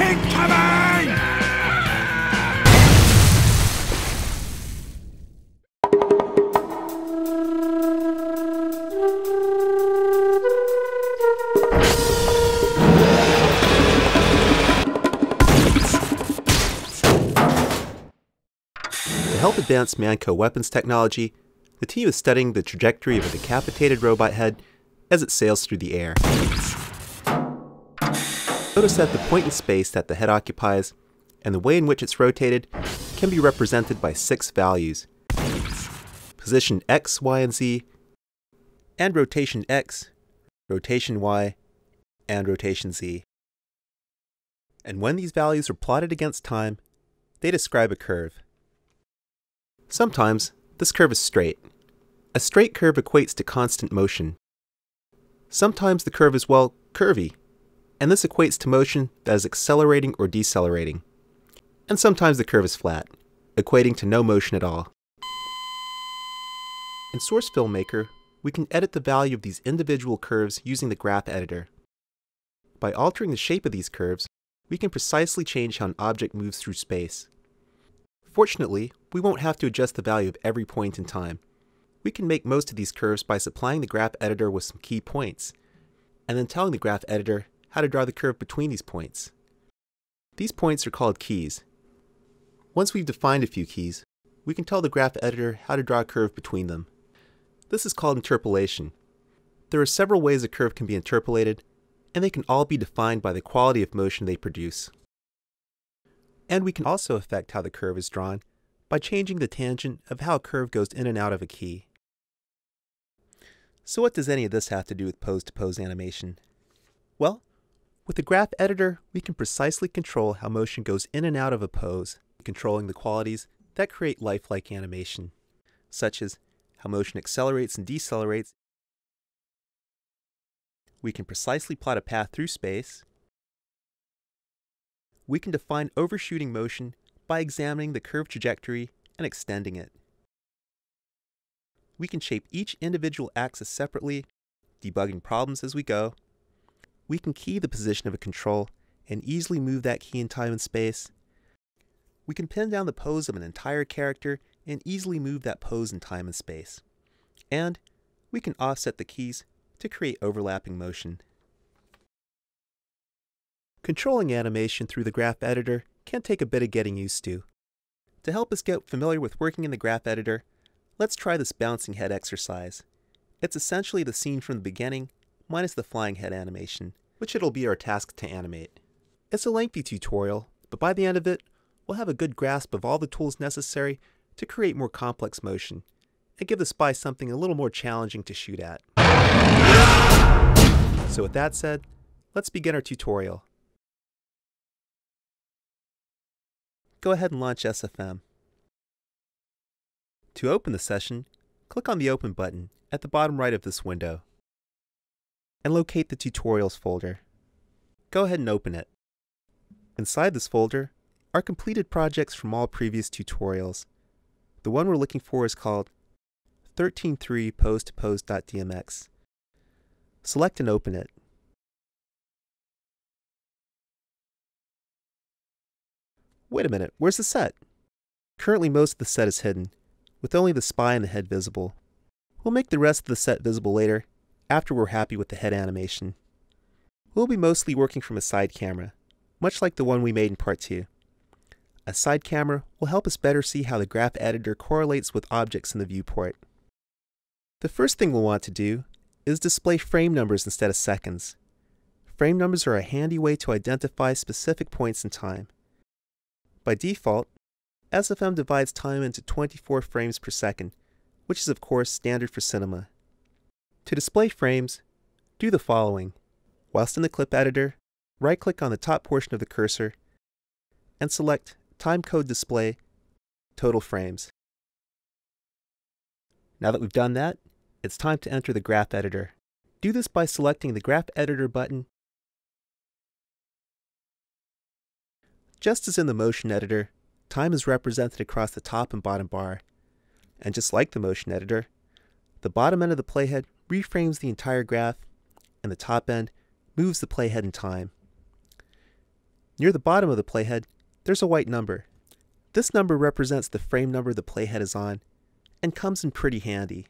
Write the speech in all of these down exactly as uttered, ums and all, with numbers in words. Incoming! To help advance Manco weapons technology, the team is studying the trajectory of a decapitated robot head as it sails through the air. Notice that the point in space that the head occupies and the way in which it's rotated can be represented by six values: position X, Y, and Z, and rotation X, rotation Y, and rotation Z. And when these values are plotted against time, they describe a curve. Sometimes this curve is straight. A straight curve equates to constant motion. Sometimes the curve is, well, curvy, and this equates to motion that is accelerating or decelerating. And sometimes the curve is flat, equating to no motion at all. In Source Filmmaker, we can edit the value of these individual curves using the Graph Editor. By altering the shape of these curves, we can precisely change how an object moves through space. Fortunately, we won't have to adjust the value of every point in time. We can make most of these curves by supplying the Graph Editor with some key points, and then telling the Graph Editor how to draw the curve between these points. These points are called keys. Once we've defined a few keys, we can tell the Graph Editor how to draw a curve between them. This is called interpolation. There are several ways a curve can be interpolated, and they can all be defined by the quality of motion they produce. And we can also affect how the curve is drawn by changing the tangent of how a curve goes in and out of a key. So what does any of this have to do with pose-to-pose animation? Well, with the Graph Editor, we can precisely control how motion goes in and out of a pose, controlling the qualities that create lifelike animation, such as how motion accelerates and decelerates. We can precisely plot a path through space. We can define overshooting motion by examining the curve trajectory and extending it. We can shape each individual axis separately, debugging problems as we go. We can key the position of a control and easily move that key in time and space. We can pin down the pose of an entire character and easily move that pose in time and space. And we can offset the keys to create overlapping motion. Controlling animation through the Graph Editor can take a bit of getting used to. To help us get familiar with working in the Graph Editor, let's try this bouncing head exercise. It's essentially the scene from the beginning, minus the flying head animation, which it'll be our task to animate. It's a lengthy tutorial, but by the end of it, we'll have a good grasp of all the tools necessary to create more complex motion, and give the spy something a little more challenging to shoot at. So with that said, let's begin our tutorial. Go ahead and launch S F M. To open the session, click on the Open button at the bottom right of this window and locate the Tutorials folder. Go ahead and open it. Inside this folder are completed projects from all previous tutorials. The one we're looking for is called thirteen three pose to pose dot d m x. Select and open it. Wait a minute, where's the set? Currently most of the set is hidden, with only the spy and the head visible. We'll make the rest of the set visible later, after we're happy with the head animation. We'll be mostly working from a side camera, much like the one we made in part two. A side camera will help us better see how the Graph Editor correlates with objects in the viewport. The first thing we'll want to do is display frame numbers instead of seconds. Frame numbers are a handy way to identify specific points in time. By default, S F M divides time into twenty-four frames per second, which is of course standard for cinema. To display frames, do the following. Whilst in the clip editor, right-click on the top portion of the cursor and select Time Code Display, Total Frames. Now that we've done that, it's time to enter the Graph Editor. Do this by selecting the Graph Editor button. Just as in the motion editor, time is represented across the top and bottom bar. And just like the motion editor, the bottom end of the playhead reframes the entire graph, and the top end moves the playhead in time. Near the bottom of the playhead, there's a white number. This number represents the frame number the playhead is on, and comes in pretty handy.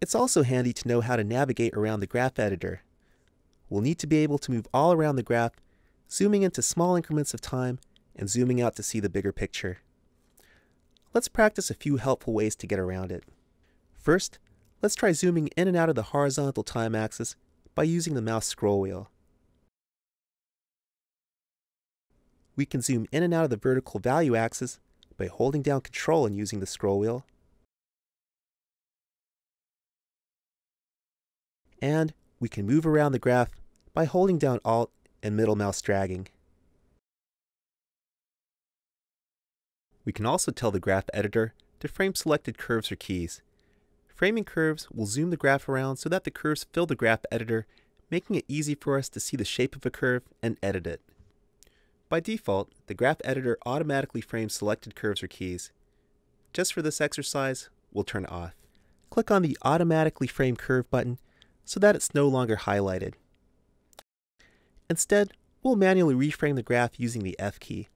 It's also handy to know how to navigate around the graph editor. We'll need to be able to move all around the graph, zooming into small increments of time, and zooming out to see the bigger picture. Let's practice a few helpful ways to get around it. First, let's try zooming in and out of the horizontal time axis by using the mouse scroll wheel. We can zoom in and out of the vertical value axis by holding down Control and using the scroll wheel. And we can move around the graph by holding down Alt and middle mouse dragging. We can also tell the graph editor to frame selected curves or keys. Framing curves will zoom the graph around so that the curves fill the graph editor, making it easy for us to see the shape of a curve and edit it. By default, the graph editor automatically frames selected curves or keys. Just for this exercise, we'll turn it off. Click on the Automatically Frame Curve button so that it's no longer highlighted. Instead, we'll manually reframe the graph using the F key.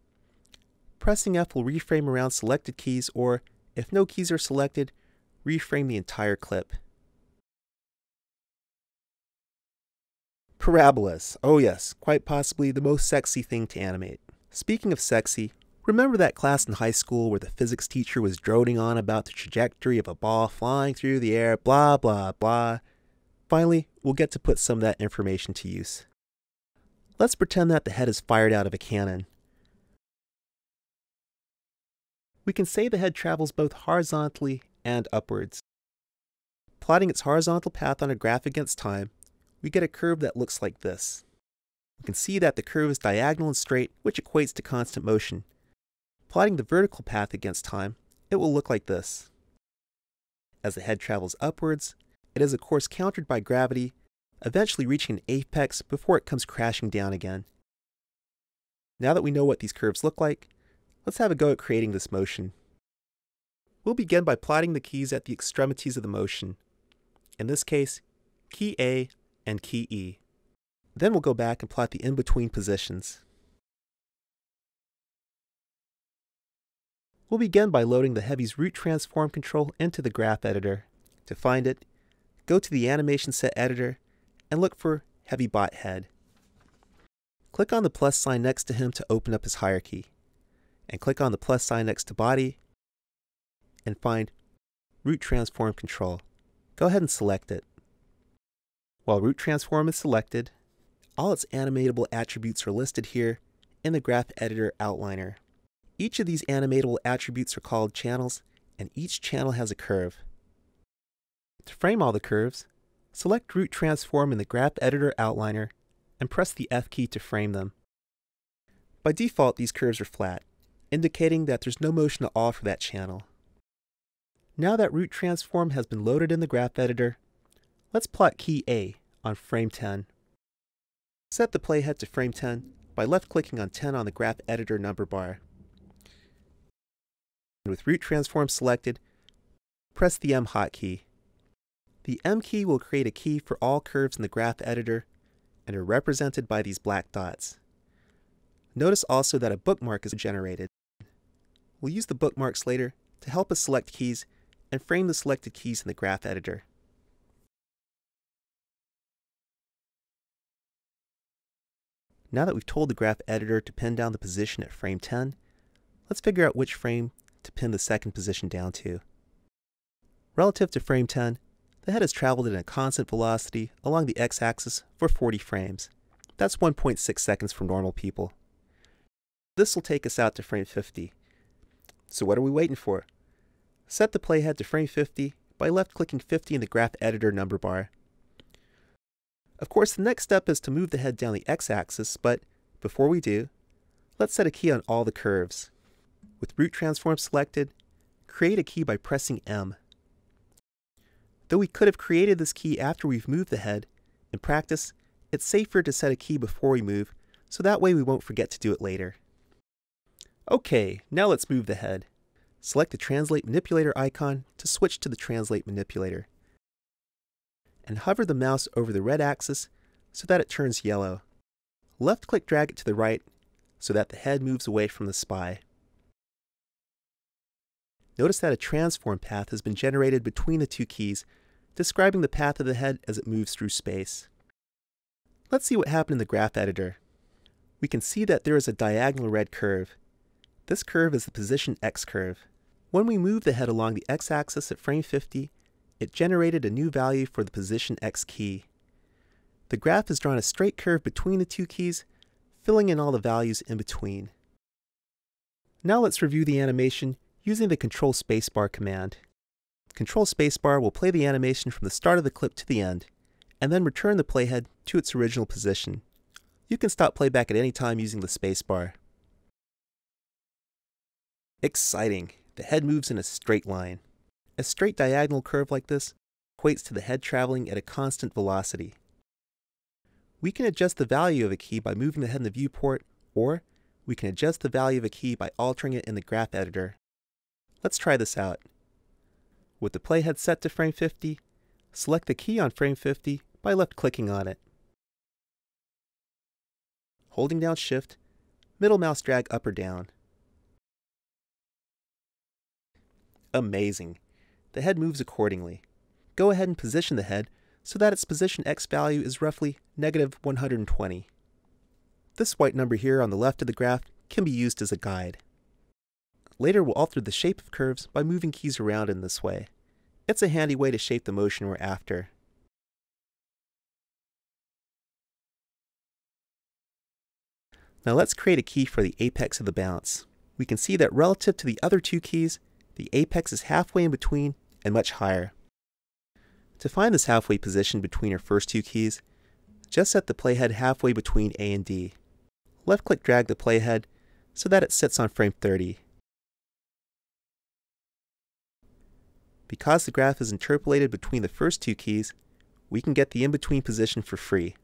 Pressing F will reframe around selected keys, or, if no keys are selected, reframe the entire clip. Parabolas. Oh yes, quite possibly the most sexy thing to animate. Speaking of sexy, remember that class in high school where the physics teacher was droning on about the trajectory of a ball flying through the air, blah blah blah. Finally, we'll get to put some of that information to use. Let's pretend that the head is fired out of a cannon. We can say the head travels both horizontally and upwards. Plotting its horizontal path on a graph against time, we get a curve that looks like this. We can see that the curve is diagonal and straight, which equates to constant motion. Plotting the vertical path against time, it will look like this. As the head travels upwards, it is of course countered by gravity, eventually reaching an apex before it comes crashing down again. Now that we know what these curves look like, let's have a go at creating this motion. We'll begin by plotting the keys at the extremities of the motion. In this case, key A and key E. Then we'll go back and plot the in-between positions. We'll begin by loading the Heavy's Root Transform Control into the Graph Editor. To find it, go to the Animation Set Editor and look for HeavyBotHead. Click on the plus sign next to him to open up his hierarchy, and click on the plus sign next to Body and find Root Transform Control. Go ahead and select it. While Root Transform is selected, all its animatable attributes are listed here in the Graph Editor Outliner. Each of these animatable attributes are called channels, and each channel has a curve. To frame all the curves, select Root Transform in the Graph Editor Outliner and press the F key to frame them. By default, these curves are flat, indicating that there's no motion at all for that channel. Now that Root Transform has been loaded in the Graph Editor, let's plot key A on frame ten. Set the playhead to frame ten by left-clicking on ten on the Graph Editor number bar. And with Root Transform selected, press the M hotkey. The M key will create a key for all curves in the Graph Editor and are represented by these black dots. Notice also that a bookmark is generated. We'll use the bookmarks later to help us select keys and frame the selected keys in the Graph Editor. Now that we've told the Graph Editor to pin down the position at frame ten, let's figure out which frame to pin the second position down to. Relative to frame ten, the head has traveled at a constant velocity along the x-axis for forty frames. That's one point six seconds for normal people. This will take us out to frame fifty. So what are we waiting for? Set the playhead to frame fifty by left-clicking fifty in the Graph Editor number bar. Of course, the next step is to move the head down the x-axis, but before we do, let's set a key on all the curves. With Root Transform selected, create a key by pressing M. Though we could have created this key after we've moved the head, in practice, it's safer to set a key before we move, so that way we won't forget to do it later. Okay, now let's move the head. Select the Translate Manipulator icon to switch to the Translate Manipulator, and hover the mouse over the red axis so that it turns yellow. Left-click drag it to the right so that the head moves away from the spy. Notice that a transform path has been generated between the two keys, describing the path of the head as it moves through space. Let's see what happened in the Graph Editor. We can see that there is a diagonal red curve. This curve is the position X curve. When we move the head along the X-axis at frame fifty, it generated a new value for the position X key. The graph has drawn a straight curve between the two keys, filling in all the values in between. Now let's review the animation using the Control Spacebar command. Control Spacebar will play the animation from the start of the clip to the end, and then return the playhead to its original position. You can stop playback at any time using the spacebar. Exciting! The head moves in a straight line. A straight diagonal curve like this equates to the head traveling at a constant velocity. We can adjust the value of a key by moving the head in the viewport, or we can adjust the value of a key by altering it in the Graph Editor. Let's try this out. With the playhead set to frame fifty, select the key on frame fifty by left-clicking on it. Holding down Shift, middle mouse drag up or down. Amazing! The head moves accordingly. Go ahead and position the head so that its position X value is roughly negative one hundred twenty. This white number here on the left of the graph can be used as a guide. Later we'll alter the shape of curves by moving keys around in this way. It's a handy way to shape the motion we're after. Now let's create a key for the apex of the bounce. We can see that relative to the other two keys, the apex is halfway in between and much higher. To find this halfway position between our first two keys, just set the playhead halfway between A and D. Left-click drag the playhead so that it sits on frame thirty. Because the graph is interpolated between the first two keys, we can get the in-between position for free.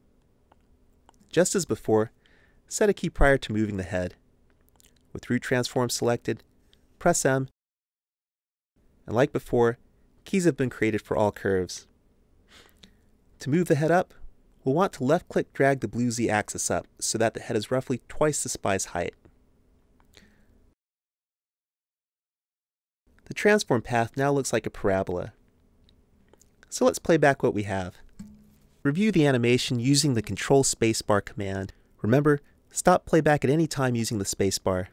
Just as before, set a key prior to moving the head. With Root Transform selected, press M, and like before, keys have been created for all curves. To move the head up, we'll want to left-click drag the blue Z-axis up so that the head is roughly twice the spy's height. The transform path now looks like a parabola. So let's play back what we have. Review the animation using the Control Spacebar command. Remember, stop playback at any time using the spacebar.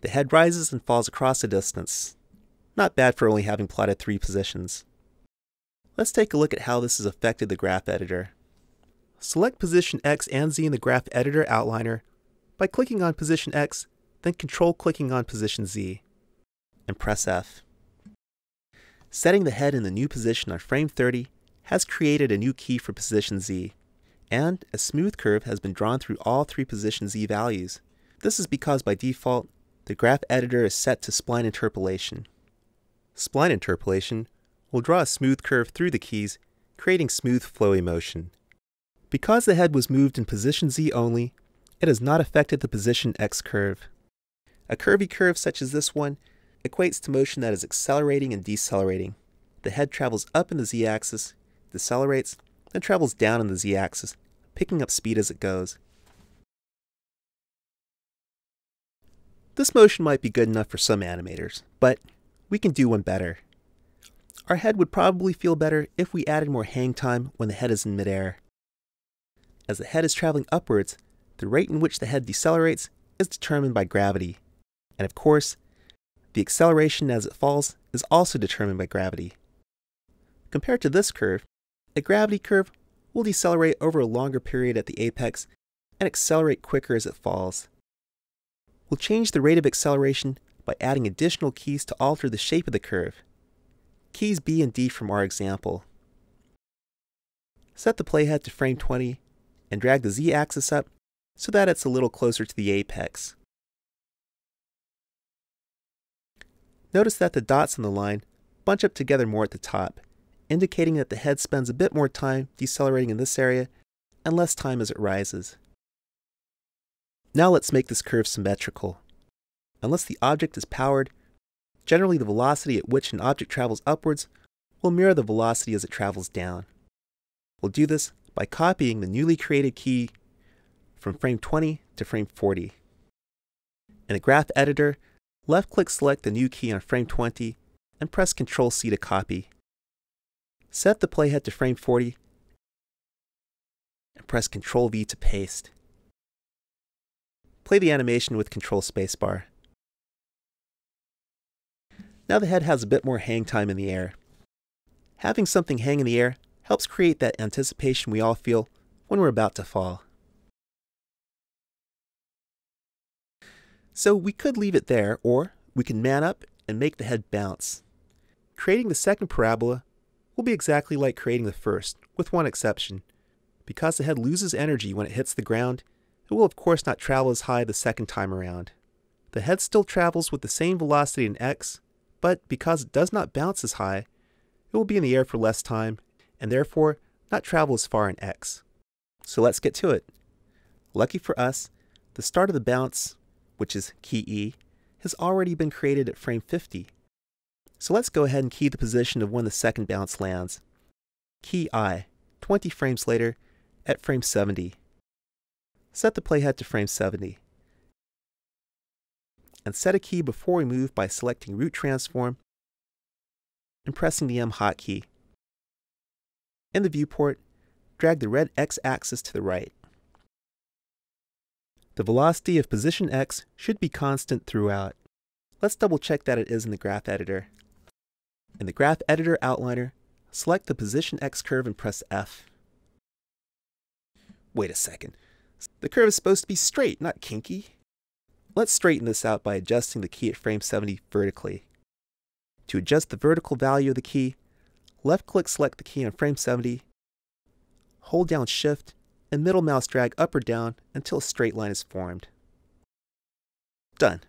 The head rises and falls across a distance. Not bad for only having plotted three positions. Let's take a look at how this has affected the Graph Editor. Select position X and Z in the Graph Editor outliner by clicking on position X, then Control clicking on position Z, and press F. Setting the head in the new position on frame thirty has created a new key for position Z, and a smooth curve has been drawn through all three position Z values. This is because by default, the Graph Editor is set to spline interpolation. Spline interpolation will draw a smooth curve through the keys, creating smooth flowy motion. Because the head was moved in position Z only, it has not affected the position X curve. A curvy curve such as this one equates to motion that is accelerating and decelerating. The head travels up in the Z-axis, decelerates, then travels down in the Z-axis, picking up speed as it goes. This motion might be good enough for some animators, but we can do one better. Our head would probably feel better if we added more hang time when the head is in midair. As the head is traveling upwards, the rate in which the head decelerates is determined by gravity. And of course, the acceleration as it falls is also determined by gravity. Compared to this curve, a gravity curve will decelerate over a longer period at the apex and accelerate quicker as it falls. We'll change the rate of acceleration by adding additional keys to alter the shape of the curve. Keys B and D from our example. Set the playhead to frame twenty and drag the Z-axis up so that it's a little closer to the apex. Notice that the dots on the line bunch up together more at the top, indicating that the head spends a bit more time decelerating in this area and less time as it rises. Now let's make this curve symmetrical. Unless the object is powered, generally the velocity at which an object travels upwards will mirror the velocity as it travels down. We'll do this by copying the newly created key from frame twenty to frame forty. In the Graph Editor, left-click select the new key on frame twenty and press control C to copy. Set the playhead to frame forty and press control V to paste. Play the animation with control spacebar. Now the head has a bit more hang time in the air. Having something hang in the air helps create that anticipation we all feel when we're about to fall. So we could leave it there, or we can man up and make the head bounce. Creating the second parabola will be exactly like creating the first, with one exception. Because the head loses energy when it hits the ground, it will of course not travel as high the second time around. The head still travels with the same velocity in x, but because it does not bounce as high, it will be in the air for less time, and therefore not travel as far in x. So let's get to it. Lucky for us, the start of the bounce, which is key E, has already been created at frame fifty. So let's go ahead and key the position of when the second bounce lands. Key I, twenty frames later, at frame seventy. Set the playhead to frame seventy. And set a key before we move by selecting Root Transform and pressing the M hotkey. In the viewport, drag the red x-axis to the right. The velocity of position x should be constant throughout. Let's double check that it is in the Graph Editor. In the Graph Editor outliner, select the position x curve and press F. Wait a second. The curve is supposed to be straight, not kinky. Let's straighten this out by adjusting the key at frame seventy vertically. To adjust the vertical value of the key, left-click select the key on frame seventy, hold down Shift, and middle mouse drag up or down until a straight line is formed. Done.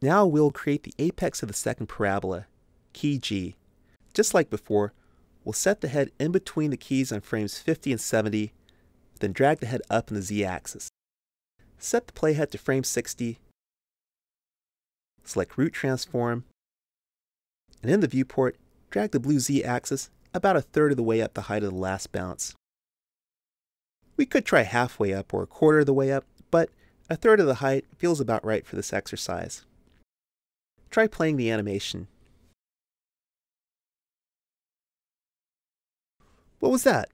Now we'll create the apex of the second parabola, key G. Just like before, we'll set the head in between the keys on frames fifty and seventy, then drag the head up in the z-axis. Set the playhead to frame sixty, select Root Transform, and in the viewport, drag the blue z-axis about a third of the way up the height of the last bounce. We could try halfway up or a quarter of the way up, but a third of the height feels about right for this exercise. Try playing the animation. What was that?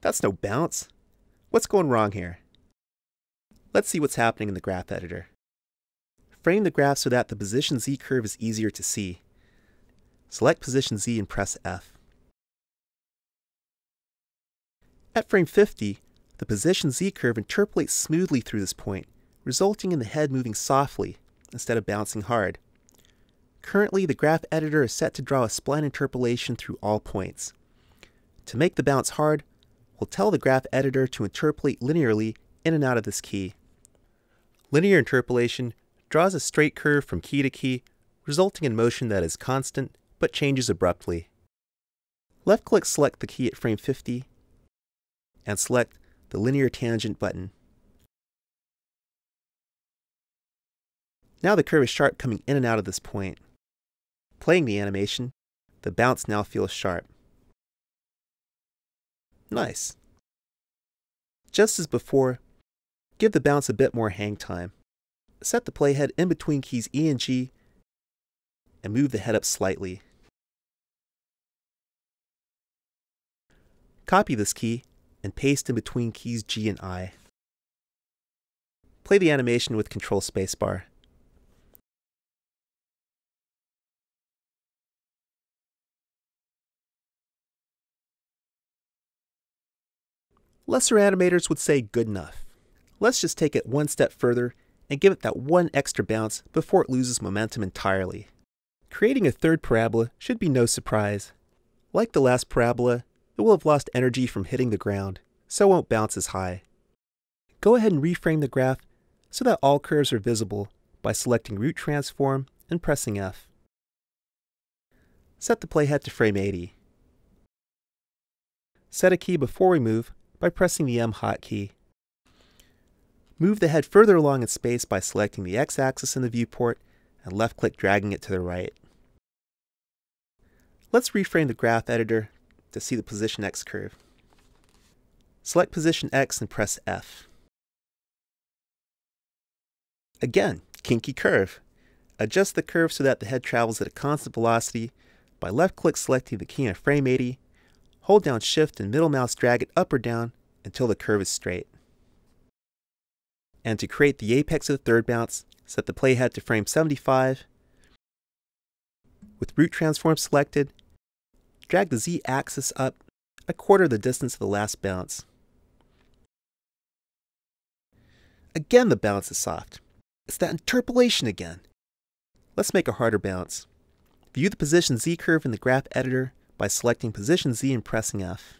That's no bounce. What's going wrong here? Let's see what's happening in the Graph Editor. Frame the graph so that the position z curve is easier to see. Select position z and press F. At frame fifty, the position z curve interpolates smoothly through this point, resulting in the head moving softly instead of bouncing hard. Currently, the Graph Editor is set to draw a spline interpolation through all points. To make the bounce hard, we'll tell the Graph Editor to interpolate linearly in and out of this key. Linear interpolation draws a straight curve from key to key, resulting in motion that is constant but changes abruptly. Left-click select the key at frame fifty and select the linear tangent button. Now the curve is sharp coming in and out of this point. Playing the animation, the bounce now feels sharp. Nice. Just as before, give the bounce a bit more hang time. Set the playhead in between keys E and G and move the head up slightly. Copy this key and paste in between keys G and I. Play the animation with control spacebar. Lesser animators would say good enough. Let's just take it one step further and give it that one extra bounce before it loses momentum entirely. Creating a third parabola should be no surprise. Like the last parabola, it will have lost energy from hitting the ground, so it won't bounce as high. Go ahead and reframe the graph so that all curves are visible by selecting Root Transform and pressing F. Set the playhead to frame eighty. Set a key before we move by pressing the M hotkey. Move the head further along in space by selecting the x-axis in the viewport and left-click dragging it to the right. Let's reframe the Graph Editor to see the position x curve. Select position X and press F. Again, kinky curve. Adjust the curve so that the head travels at a constant velocity by left-click selecting the key on frame eighty, hold down shift and middle mouse drag it up or down until the curve is straight. And to create the apex of the third bounce, set the playhead to frame seventy-five. With Root Transform selected, drag the Z-axis up a quarter of the distance of the last bounce. Again the bounce is soft. It's that interpolation again. Let's make a harder bounce. View the position Z curve in the Graph Editor by selecting position Z and pressing F.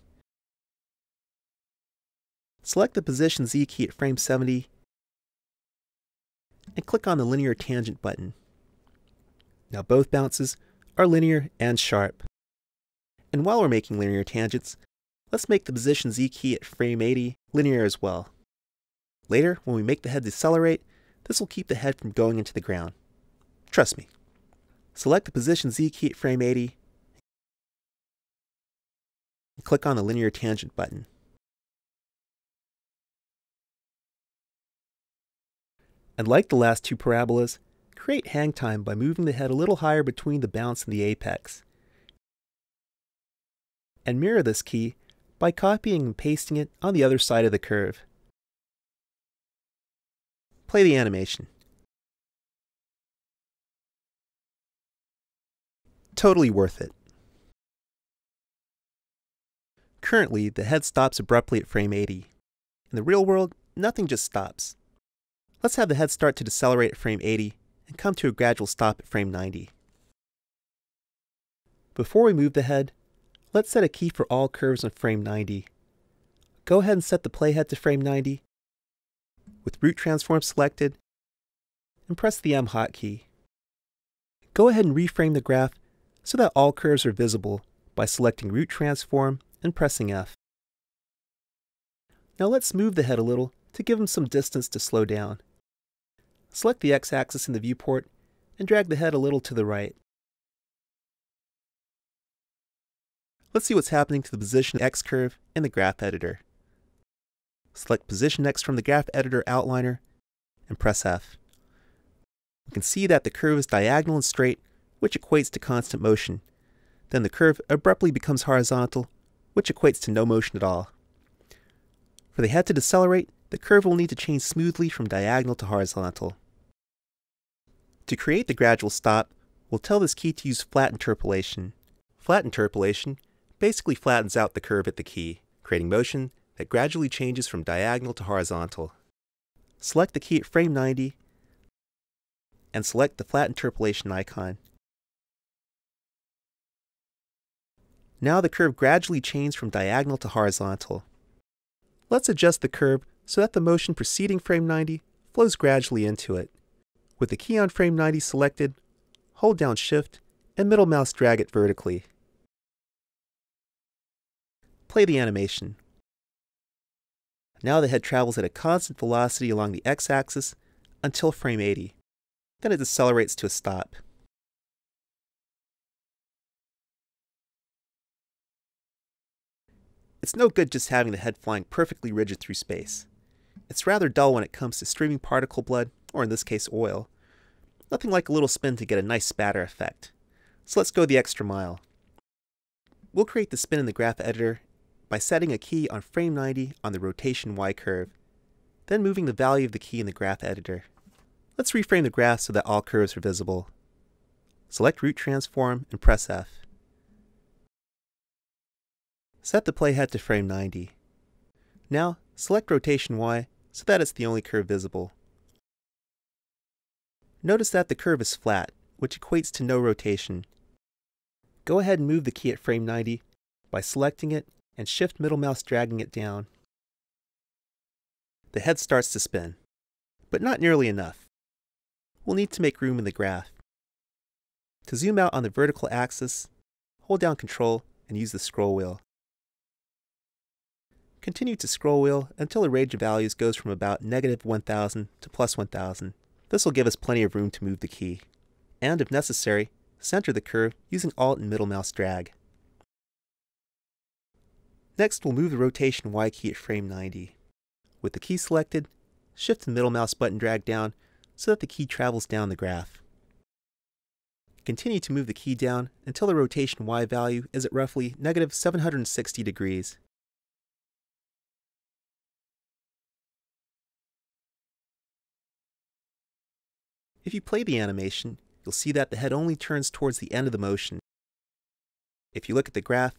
Select the position Z key at frame seventy and click on the linear tangent button. Now both bounces are linear and sharp. And while we're making linear tangents, let's make the position Z key at frame eighty linear as well. Later, when we make the head decelerate, this will keep the head from going into the ground. Trust me. Select the position Z key at frame eighty and click on the linear tangent button. And like the last two parabolas, create hang time by moving the head a little higher between the bounce and the apex. And mirror this key by copying and pasting it on the other side of the curve. Play the animation. Totally worth it. Currently, the head stops abruptly at frame eighty. In the real world, nothing just stops. Let's have the head start to decelerate at frame eighty and come to a gradual stop at frame ninety. Before we move the head, let's set a key for all curves on frame ninety. Go ahead and set the playhead to frame ninety with Root Transform selected and press the M hotkey. Go ahead and reframe the graph so that all curves are visible by selecting Root Transform and pressing F. Now let's move the head a little to give him some distance to slow down. Select the X-axis in the viewport and drag the head a little to the right. Let's see what's happening to the position X curve in the Graph Editor. Select position X from the Graph Editor outliner and press F. We can see that the curve is diagonal and straight, which equates to constant motion. Then the curve abruptly becomes horizontal, which equates to no motion at all. For the head to decelerate, the curve will need to change smoothly from diagonal to horizontal. To create the gradual stop, we'll tell this key to use flat interpolation. Flat interpolation basically flattens out the curve at the key, creating motion that gradually changes from diagonal to horizontal. Select the key at frame ninety and select the flat interpolation icon. Now the curve gradually changes from diagonal to horizontal. Let's adjust the curve so that the motion preceding frame ninety flows gradually into it. With the key on frame ninety selected, hold down shift and middle mouse drag it vertically. Play the animation. Now the head travels at a constant velocity along the X-axis until frame eighty. Then it decelerates to a stop. It's no good just having the head flying perfectly rigid through space. It's rather dull when it comes to streaming particle blood, or in this case oil. Nothing like a little spin to get a nice spatter effect. So let's go the extra mile. We'll create the spin in the Graph Editor by setting a key on frame ninety on the rotation Y curve, then moving the value of the key in the Graph Editor. Let's reframe the graph so that all curves are visible. Select Root Transform and press F. Set the playhead to frame ninety. Now select rotation Y so that it's the only curve visible. Notice that the curve is flat, which equates to no rotation. Go ahead and move the key at frame ninety by selecting it and shift middle mouse dragging it down. The head starts to spin, but not nearly enough. We'll need to make room in the graph. To zoom out on the vertical axis, hold down Control and use the scroll wheel. Continue to scroll wheel until the range of values goes from about negative one thousand to plus one thousand. This will give us plenty of room to move the key. And if necessary, center the curve using Alt and middle mouse drag. Next, we'll move the rotation Y key at frame ninety. With the key selected, shift the middle mouse button drag down so that the key travels down the graph. Continue to move the key down until the rotation Y value is at roughly negative seven hundred sixty degrees. If you play the animation, you'll see that the head only turns towards the end of the motion. If you look at the graph,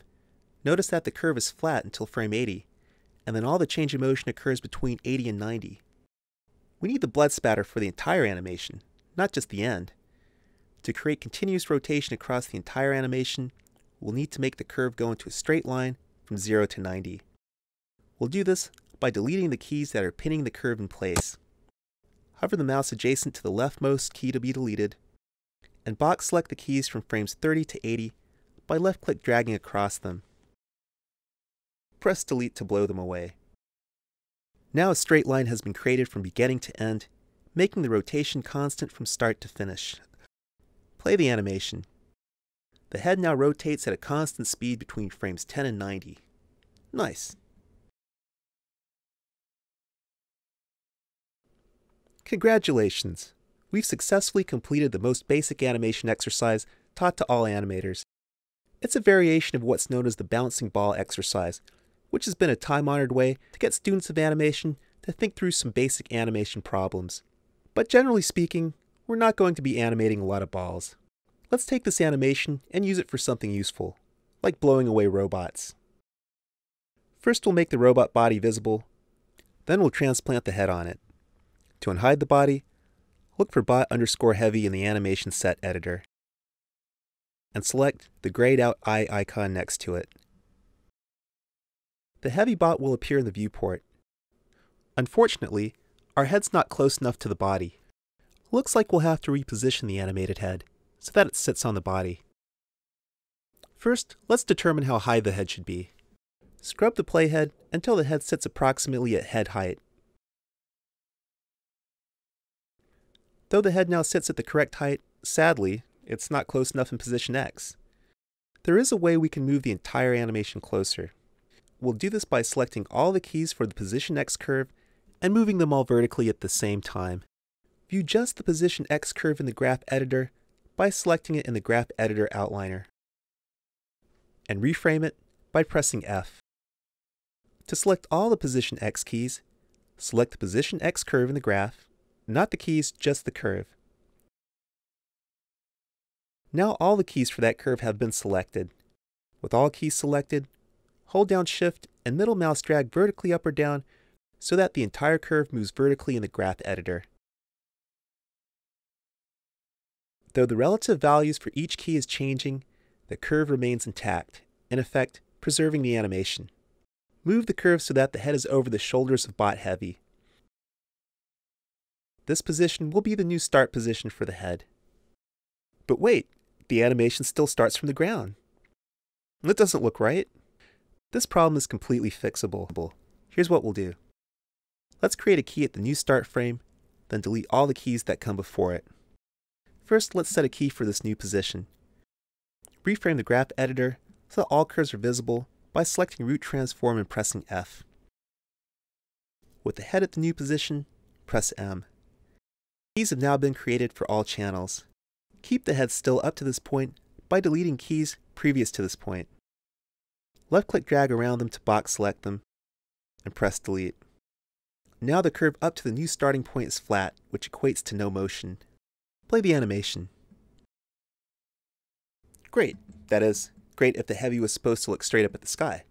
notice that the curve is flat until frame eighty, and then all the change in motion occurs between eighty and ninety. We need the blood spatter for the entire animation, not just the end. To create continuous rotation across the entire animation, we'll need to make the curve go into a straight line from zero to ninety. We'll do this by deleting the keys that are pinning the curve in place. Hover the mouse adjacent to the leftmost key to be deleted, and box select the keys from frames thirty to eighty by left-click dragging across them. Press delete to blow them away. Now a straight line has been created from beginning to end, making the rotation constant from start to finish. Play the animation. The head now rotates at a constant speed between frames ten and ninety. Nice! Congratulations! We've successfully completed the most basic animation exercise taught to all animators. It's a variation of what's known as the bouncing ball exercise, which has been a time-honored way to get students of animation to think through some basic animation problems. But generally speaking, we're not going to be animating a lot of balls. Let's take this animation and use it for something useful, like blowing away robots. First, we'll make the robot body visible, then we'll transplant the head on it. To unhide the body, look for Bot underscore Heavy in the animation set editor, and select the grayed out eye icon next to it. The Heavy Bot will appear in the viewport. Unfortunately, our head's not close enough to the body. Looks like we'll have to reposition the animated head so that it sits on the body. First, let's determine how high the head should be. Scrub the playhead until the head sits approximately at head height. Though the head now sits at the correct height, sadly, it's not close enough in position X. There is a way we can move the entire animation closer. We'll do this by selecting all the keys for the position X curve and moving them all vertically at the same time. View just the position X curve in the Graph Editor by selecting it in the Graph Editor outliner, and reframe it by pressing F. To select all the position X keys, select the position X curve in the graph. Not the keys, just the curve. Now all the keys for that curve have been selected. With all keys selected, hold down Shift and middle mouse drag vertically up or down so that the entire curve moves vertically in the Graph Editor. Though the relative values for each key is changing, the curve remains intact, in effect, preserving the animation. Move the curve so that the head is over the shoulders of Bot Heavy. This position will be the new start position for the head. But wait, the animation still starts from the ground. That doesn't look right. This problem is completely fixable. Here's what we'll do. Let's create a key at the new start frame, then delete all the keys that come before it. First, let's set a key for this new position. Reframe the Graph Editor so that all curves are visible by selecting Root Transform and pressing F. With the head at the new position, press M. Keys have now been created for all channels. Keep the head still up to this point by deleting keys previous to this point. Left-click drag around them to box select them, and press delete. Now the curve up to the new starting point is flat, which equates to no motion. Play the animation. Great. That is, great if the Heavy was supposed to look straight up at the sky.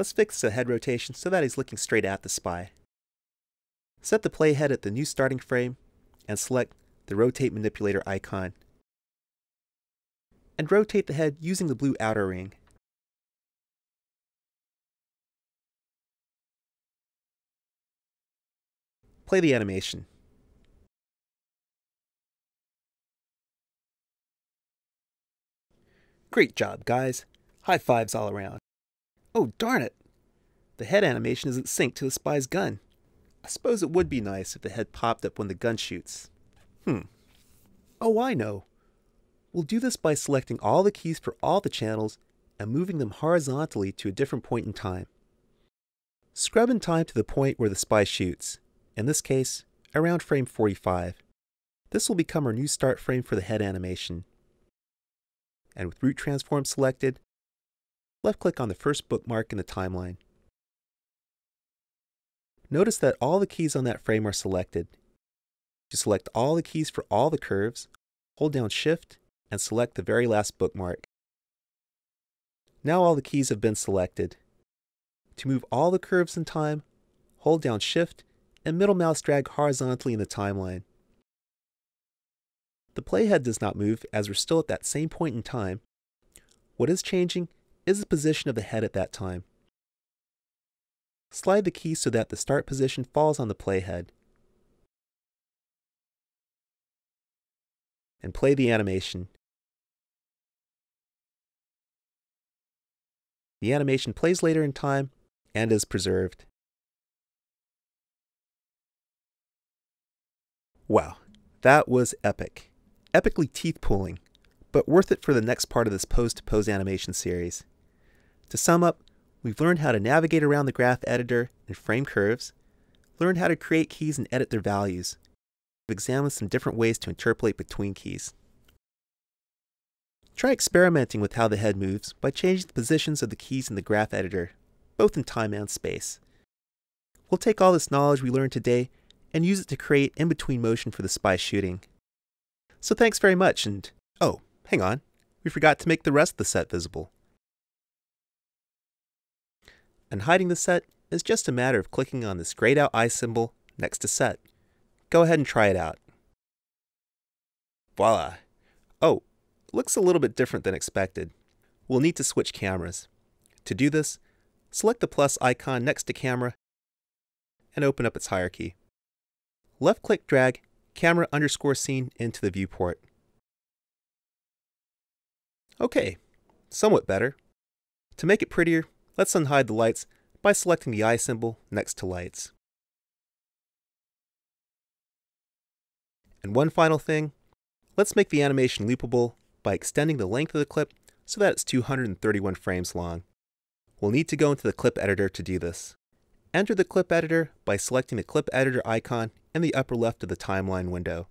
Let's fix the head rotation so that he's looking straight at the spy. Set the playhead at the new starting frame, and select the Rotate Manipulator icon, and rotate the head using the blue outer ring. Play the animation. Great job, guys! High fives all around. Oh, darn it! The head animation isn't synced to the spy's gun. I suppose it would be nice if the head popped up when the gun shoots. Hmm. Oh, I know. We'll do this by selecting all the keys for all the channels and moving them horizontally to a different point in time. Scrub in time to the point where the spy shoots, in this case, around frame forty-five. This will become our new start frame for the head animation. And with Root Transform selected, left-click on the first bookmark in the timeline. Notice that all the keys on that frame are selected. To select all the keys for all the curves, hold down Shift and select the very last bookmark. Now all the keys have been selected. To move all the curves in time, hold down Shift and middle mouse drag horizontally in the timeline. The playhead does not move as we're still at that same point in time. What is changing is the position of the head at that time. Slide the key so that the start position falls on the playhead. And play the animation. The animation plays later in time and is preserved. Wow, that was epic. Epically teeth-pulling, but worth it for the next part of this pose-to-pose animation series. To sum up, we've learned how to navigate around the graph editor and frame curves, learned how to create keys and edit their values. We've examined some different ways to interpolate between keys. Try experimenting with how the head moves by changing the positions of the keys in the graph editor, both in time and space. We'll take all this knowledge we learned today and use it to create in-between motion for the spy shooting. So thanks very much, and oh, hang on, we forgot to make the rest of the set visible. And hiding the set is just a matter of clicking on this grayed out eye symbol next to set. Go ahead and try it out. Voila! Oh, looks a little bit different than expected. We'll need to switch cameras. To do this, select the plus icon next to camera and open up its hierarchy. Left-click drag camera underscore scene into the viewport. Okay, somewhat better. To make it prettier, let's unhide the lights by selecting the eye symbol next to lights. And one final thing, let's make the animation loopable by extending the length of the clip so that it's two hundred thirty-one frames long. We'll need to go into the clip editor to do this. Enter the clip editor by selecting the clip editor icon in the upper left of the timeline window.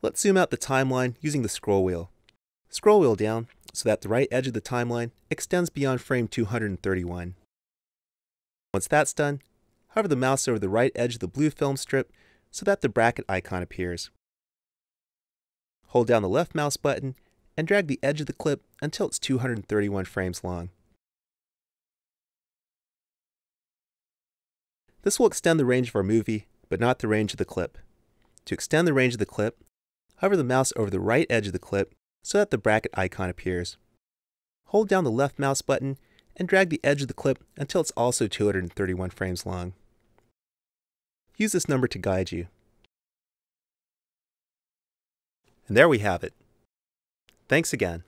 Let's zoom out the timeline using the scroll wheel. Scroll wheel down so that the right edge of the timeline extends beyond frame two hundred thirty-one. Once that's done, hover the mouse over the right edge of the blue film strip so that the bracket icon appears. Hold down the left mouse button and drag the edge of the clip until it's two hundred thirty-one frames long. This will extend the range of our movie, but not the range of the clip. To extend the range of the clip, hover the mouse over the right edge of the clip so that the bracket icon appears. Hold down the left mouse button and drag the edge of the clip until it's also two hundred thirty-one frames long. Use this number to guide you. And there we have it. Thanks again.